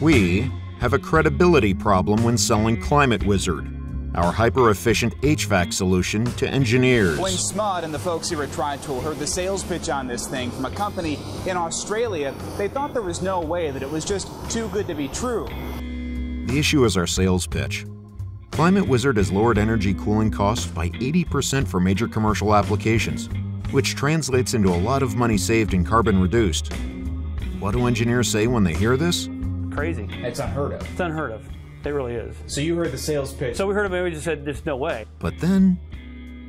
We have a credibility problem when selling Climate Wizard, our hyper-efficient HVAC solution to engineers. When SMUD and the folks here at Tri-Tool heard the sales pitch on this thing from a company in Australia, they thought there was no way that it was just too good to be true. The issue is our sales pitch. Climate Wizard has lowered energy cooling costs by 80% for major commercial applications, which translates into a lot of money saved and carbon reduced. What do engineers say when they hear this? Crazy. It's unheard of. It's unheard of. It really is. So you heard the sales pitch. So we heard of it, we just said, there's no way. But then,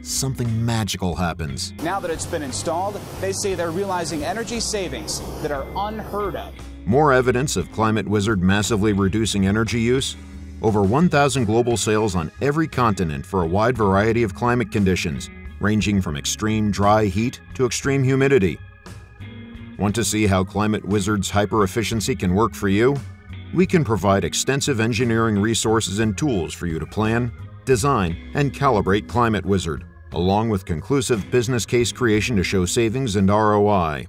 something magical happens. Now that it's been installed, they say they're realizing energy savings that are unheard of. More evidence of Climate Wizard massively reducing energy use? Over 1,000 global sales on every continent for a wide variety of climate conditions, ranging from extreme dry heat to extreme humidity. Want to see how Climate Wizard's hyper-efficiency can work for you? We can provide extensive engineering resources and tools for you to plan, design, and calibrate Climate Wizard, along with conclusive business case creation to show savings and ROI.